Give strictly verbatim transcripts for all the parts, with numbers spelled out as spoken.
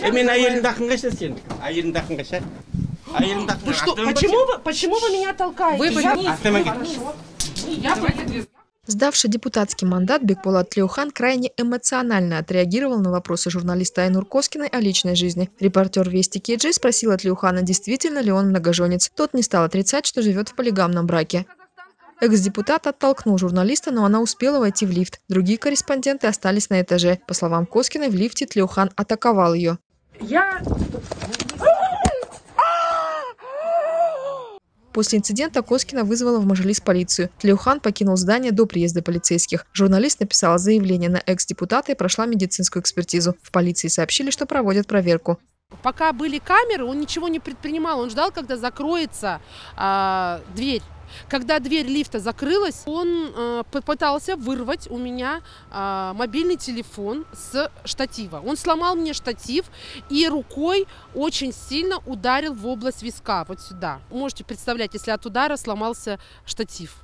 Вы что, почему вы, почему вы меня толкаете? Вы я... Сдавший депутатский мандат Бекболат Тлеухан крайне эмоционально отреагировал на вопросы журналиста Айнур Коскиной о личной жизни. Репортер Вести Кейджи спросил от Тлеухана, действительно ли он многоженец. Тот не стал отрицать, что живет в полигамном браке. Экс-депутат оттолкнул журналиста, но она успела войти в лифт. Другие корреспонденты остались на этаже. По словам Коскиной, в лифте Тлеухан атаковал ее. Я... После инцидента Коскина вызвала в Мажилис полицию. Тлеухан покинул здание до приезда полицейских. Журналист написала заявление на экс-депутата и прошла медицинскую экспертизу. В полиции сообщили, что проводят проверку. Пока были камеры, он ничего не предпринимал. Он ждал, когда закроется э, дверь. Когда дверь лифта закрылась, он э, попытался вырвать у меня э, мобильный телефон с штатива. Он сломал мне штатив и рукой очень сильно ударил в область виска, вот сюда. Можете представлять, если от удара сломался штатив.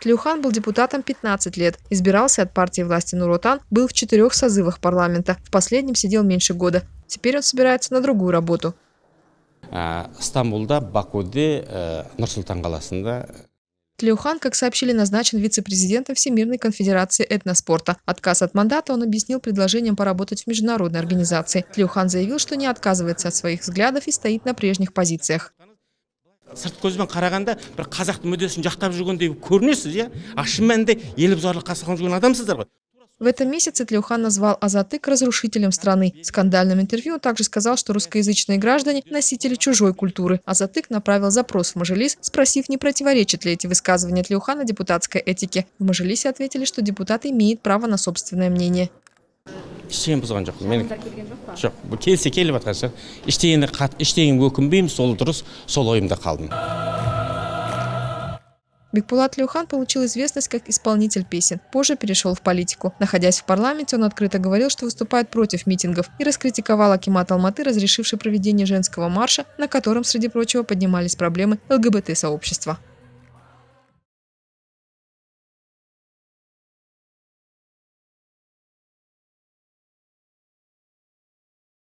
Тлеухан был депутатом пятнадцать лет, избирался от партии власти Нур-Отан, был в четырех созывах парламента, в последнем сидел меньше года. Теперь он собирается на другую работу. Стамбулда, Бакуде, Нур-Султан Галасында. Тлеухан, как сообщили, назначен вице-президентом Всемирной конфедерации этноспорта. Отказ от мандата он объяснил предложением поработать в международной организации. Тлеухан заявил, что не отказывается от своих взглядов и стоит на прежних позициях. В этом месяце Тлеухан назвал Азаттык разрушителем страны. В скандальном интервью он также сказал, что русскоязычные граждане – носители чужой культуры. Азаттык направил запрос в Мажилис, спросив, не противоречат ли эти высказывания Тлеухана депутатской этике. В Мажилисе ответили, что депутат имеет право на собственное мнение. Бекболат Тлеухан получил известность как исполнитель песен, позже перешел в политику. Находясь в парламенте, он открыто говорил, что выступает против митингов, и раскритиковал Акимат Алматы, разрешивший проведение женского марша, на котором, среди прочего, поднимались проблемы ЛГБТ-сообщества.